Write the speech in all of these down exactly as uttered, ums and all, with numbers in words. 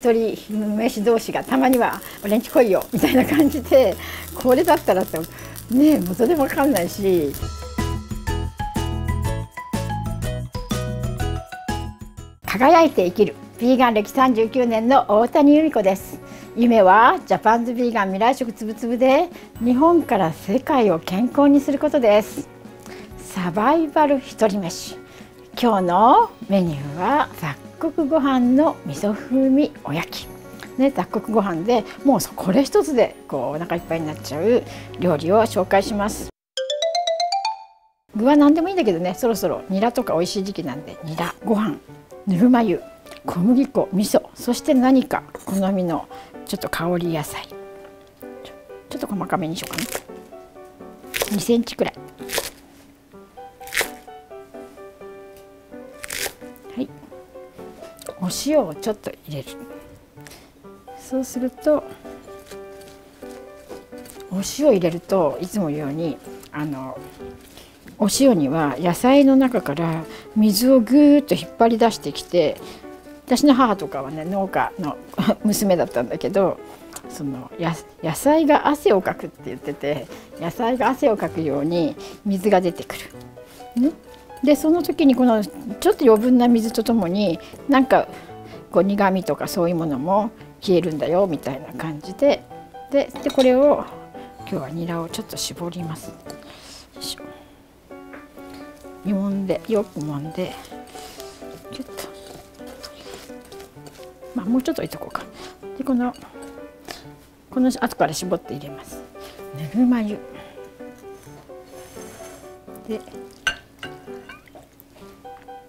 鳥名詞同士がたまには「俺んち来いよ」みたいな感じで、これだったらってねえ、元でも分かんないし。輝いて生きるヴィーガン歴さんじゅうきゅうねんの大谷由美子です。夢はジャパンズヴィーガン未来食つぶつぶで日本から世界を健康にすることです。サバイバル一人飯、今日のメニューは雑穀ご飯の味噌風味おやき、ね、雑穀ご飯でもうこれ一つでこうお腹いっぱいになっちゃう料理を紹介します。具は何でもいいんだけどね、そろそろニラとか美味しい時期なんで、ニラ、ご飯、ぬるま湯、小麦粉、味噌、そして何か好みのちょっと香り野菜、ちょ、ちょっと細かめにしようかな、にセンチくらい、はい、お塩をちょっと入れる。そうするとお塩入れるといつも言うようにあのお塩には野菜の中から水をぐーっと引っ張り出してきて、私の母とかはね農家の娘だったんだけど、そのや野菜が汗をかくって言ってて、野菜が汗をかくように水が出てくる、ね、でその時にこのちょっと余分な水とともになんかこう苦味とかそういうものも消えるんだよみたいな感じで、で、でこれを今日はニラをちょっと絞ります。よいしょ、もんでよくもんでキュッと。まあ、もうちょっと置いとこうか。でこのこの後から絞って入れます。ぬるま湯で、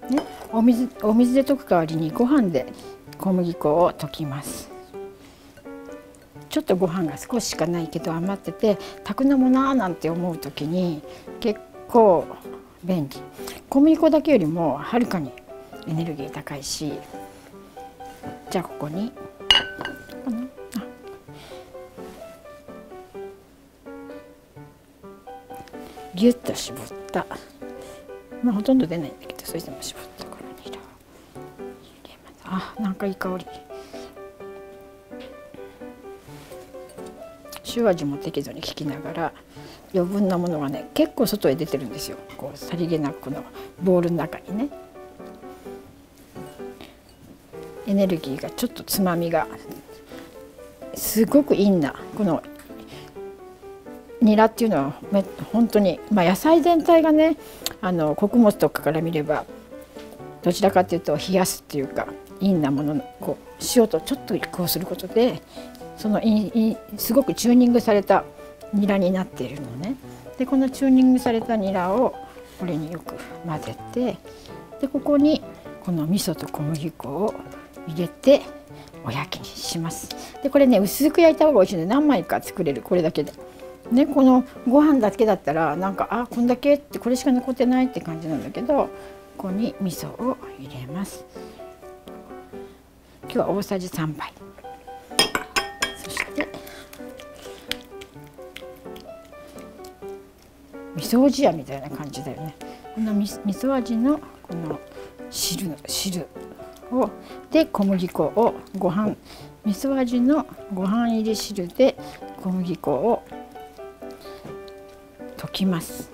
ね、お水お水で溶く代わりにご飯で小麦粉を溶きます。ちょっとご飯が少ししかないけど余ってて炊くのもなーなんて思う時に結構便利。小麦粉だけよりもはるかにエネルギー高いし。じゃあここにギュッと絞った、まあ、ほとんど出ないんだけど、それでも絞ったこのニラを入れます。あ、なんかいい香り。塩味も適度に効きながら余分なものがね結構外へ出てるんですよ、こうさりげなくこのボウルの中にね。エネルギーがちょっとつまみがすごくいいんだ。このニラっていうのは本当に、まあ、野菜全体がねあの穀物とかから見ればどちらかというと冷やすっていうかいいんなもののこう塩とちょっとこうすることでそのいいすごくチューニングされたニラになっているのね。でこのチューニングされたニラをこれによく混ぜて、でここにこの味噌と小麦粉を入れておやきにします。でこれね薄く焼いた方が美味しいので何枚か作れる、これだけでね。このご飯だけだったらなんかあこんだけってこれしか残ってないって感じなんだけど、ここに味噌を入れます。今日は大さじさんばい。そして味噌おじやみたいな感じだよね。この味噌味のこの汁の汁をで小麦粉をご飯味噌味のご飯入り汁で小麦粉を溶きます。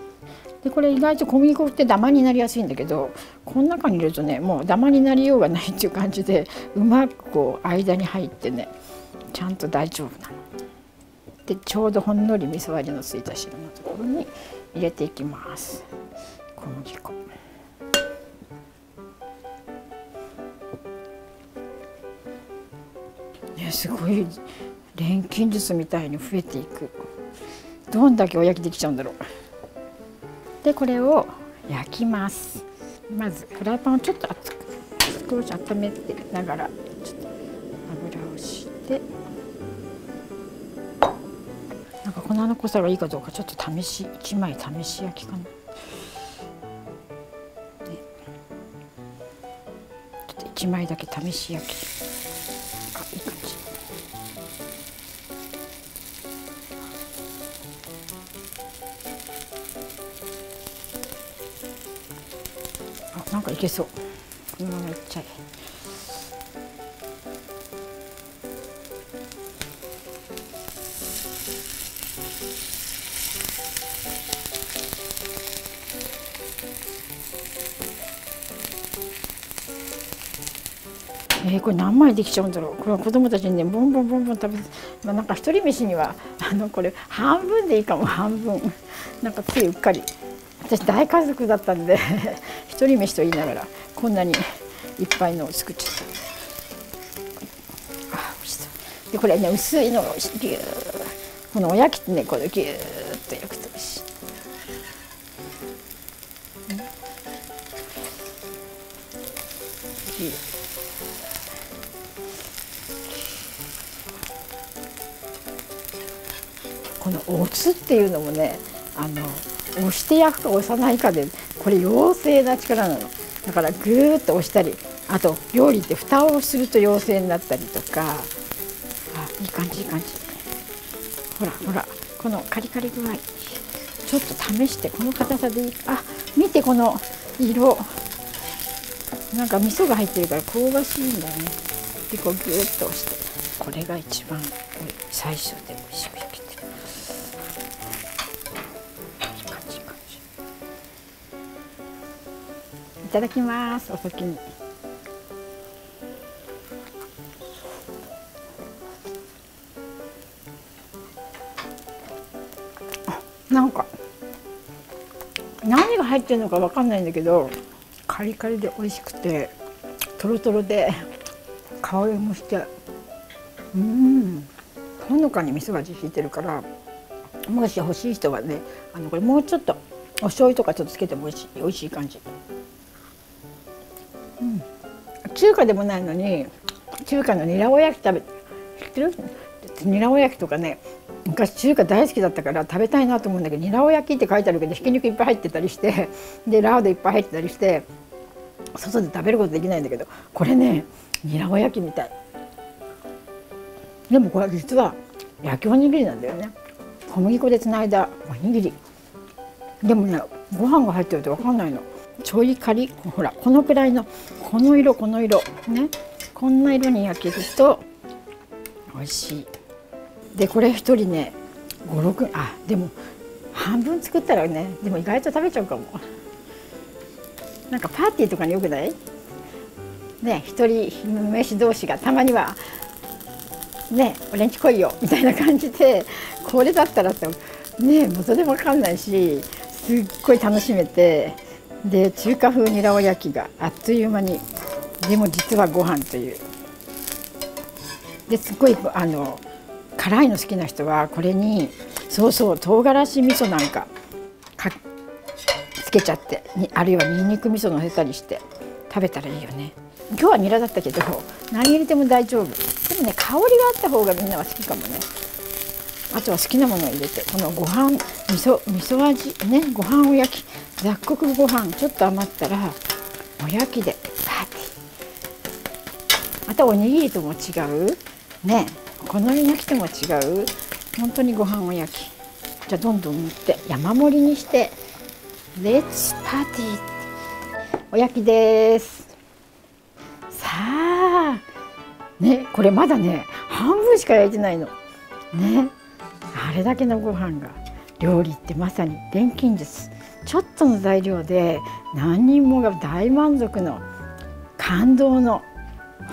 でこれ意外と小麦粉ってダマになりやすいんだけど、この中に入れるとねもうダマになりようがないっていう感じでうまくこう間に入ってねちゃんと大丈夫なので、ちょうどほんのり味噌味のついた汁のところに入れていきます、小麦粉。すごい錬金術みたいに増えていく。どんだけおやきできちゃうんだろう。でこれを焼きます。まずフライパンをちょっと熱く少し温めてながらちょっと油をして、なんか粉の濃さがいいかどうかちょっと試しいちまい試し焼きかな。でちょっといちまいだけ試し焼き。なんかいけそう。このままいっちゃえ。えー、これ何枚できちゃうんだろう。これは子供たちにね、ボンボンボンボン食べて、まあ、なんか一人飯にはあのこれ半分でいいかも、半分。なんかついうっかり。私大家族だったんで一人飯と言いながらこんなにいっぱいのを作っちゃった。あ、美味しそう。でこれね、薄いのをぎゅー、このおやきってね、これぎゅーっと焼くと美味しい。ぎゅー。このおつっていうのもね、あの押して焼くか押さないかで、これ妖精な力なの。だからぐーっと押したり、あと料理って蓋をすると妖精になったりとか。あ、いい感じいい感じ。ほらほら、このカリカリ具合。ちょっと試して、この硬さでいい。あ、見てこの色。なんか味噌が入ってるから香ばしいんだよね。でこうぐーっと押して、これが一番最初で美味しく焼けてる。いただきます。お先に。あ、なんか何が入ってるのかわかんないんだけど、カリカリで美味しくて、トロトロで香りもして、うん、ほのかに味噌味引いてるから、もし欲しい人はね、あのこれもうちょっとお醤油とかちょっとつけても美味しい、美味しい感じ。うん、中華でもないのに中華のニラおやき食べ、知ってる？ニラおやきとかね、昔中華大好きだったから食べたいなと思うんだけど、ニラおやきって書いてあるけどひき肉いっぱい入ってたりして、でラードいっぱい入ってたりして、外で食べることできないんだけど、これね、ニラおやきみたい。でもこれ実は焼きおにぎりなんだよね。小麦粉でつないだおにぎり。でもね、ご飯が入ってるって分かんないの。ちょいカリ、ほらこのくらいの、この色この色ね、こんな色に焼けると美味しい。でこれ一人ねごろく、あ、でも半分作ったらね、でも意外と食べちゃうかも。なんかパーティーとかによくないね、一人飯同士がたまにはね、俺んち来いよみたいな感じで、これだったらさね、元でも分かんないし、すっごい楽しめて。で中華風ニラおやきがあっという間に、でも実はご飯という、ですっごいあの辛いの好きな人はこれに、そうそう、唐辛子味噌なんかかつけちゃって、にあるいはにんにく味噌のせたりして食べたらいいよね。今日はニラだったけど何入れても大丈夫。でもね、香りがあった方がみんなは好きかもね。あとは好きなものを入れて、このご飯味噌味噌味ね、ご飯おやき、雑穀ご飯ちょっと余ったらおやきでパーティー。またおにぎりとも違うね、好み焼きとも違う、本当にご飯おやき。じゃあどんどん盛って山盛りにして、レッツパーティー。おやきです。さあね、これまだね半分しか焼いてないのね。あれだけのご飯が、料理ってまさに錬金術。ちょっとの材料で何人もが大満足の感動の、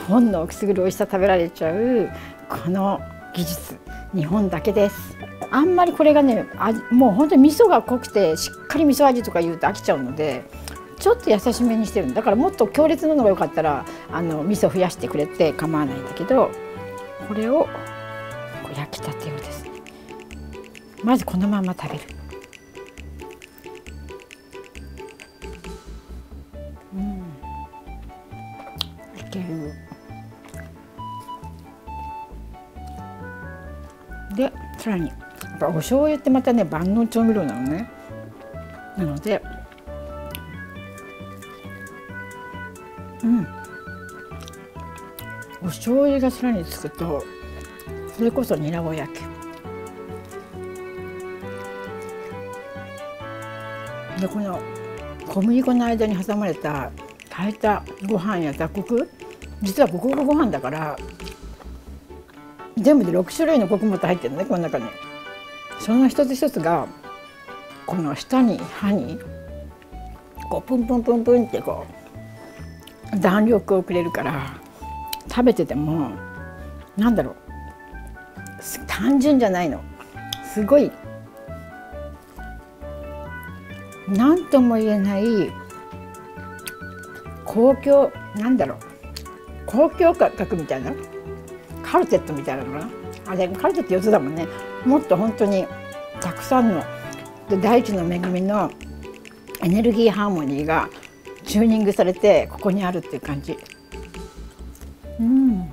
本能をくすぐる美味しさ食べられちゃう、この技術、日本だけです。あんまりこれがね、あ、もう本当に味噌が濃くてしっかり味噌味とか言うと飽きちゃうので、ちょっと優しめにしてるんだから、もっと強烈なのがよかったらあの味噌増やしてくれて構わないんだけど、これを焼きたてをですね、まずこのまま食べる。うん、いける。でさらにやっぱお醤油ってまたね、万能調味料なのね。なので、うん、お醤油がさらにつくと、それこそニラおやきで、この小麦粉の間に挟まれた炊いたご飯や雑穀、実は五穀ご飯だから全部でろくしゅるいの穀物入ってるね、この中に。その一つ一つがこの舌に歯にこうプンプンプンプンってこう弾力をくれるから、食べててもなんだろう、単純じゃないの。すごい何とも言えない公共、なんだろう、公共価格みたいな、カルテットみたいなのかな、あれカルテットよっつだもんね。もっと本当にたくさんの大地の恵みのエネルギーハーモニーがチューニングされてここにあるっていう感じ。うん、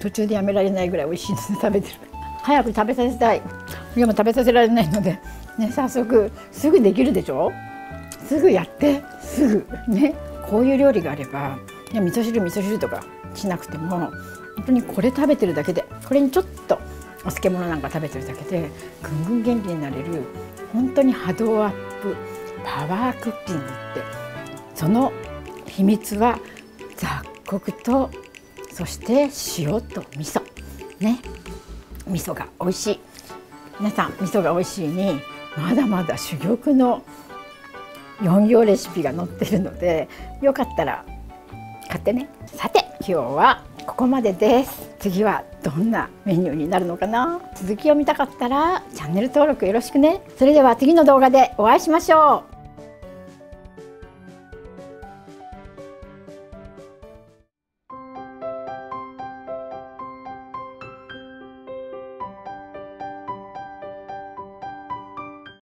途中でやめられないぐらい美味しいですね。食べてる、早く食べさせたい。でも食べさせられないのでね、早速すぐできるでしょ、すぐやってすぐね。こういう料理があれば、いや味噌汁味噌汁とかしなくても本当にこれ食べてるだけで、これにちょっとお漬物なんか食べてるだけでぐんぐん元気になれる、本当に波動アップパワークッキングって、その秘密は雑穀と、そして塩と味噌ね。味噌が美味しい、皆さん味噌が美味しいにまだまだ珠玉のよんぎょうレシピが載ってるので、よかったら買ってね。さて今日はここまでです。次はどんなメニューになるのかな。続きを見たかったらチャンネル登録よろしくね。それでは次の動画でお会いしましょう。